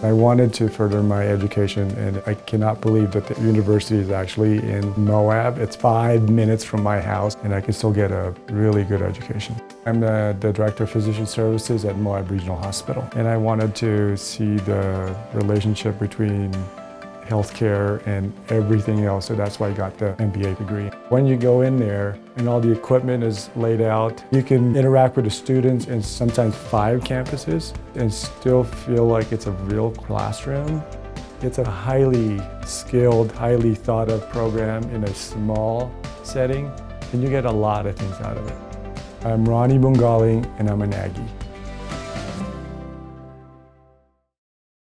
I wanted to further my education, and I cannot believe that the university is actually in Moab. It's 5 minutes from my house, and I can still get a really good education. I'm the Director of Physician Services at Moab Regional Hospital, and I wanted to see the relationship between healthcare and everything else, so that's why I got the MBA degree. When you go in there and all the equipment is laid out, you can interact with the students in sometimes 5 campuses and still feel like it's a real classroom. It's a highly skilled, highly thought of program in a small setting, and you get a lot of things out of it. I'm Ronnie Bungali, and I'm an Aggie.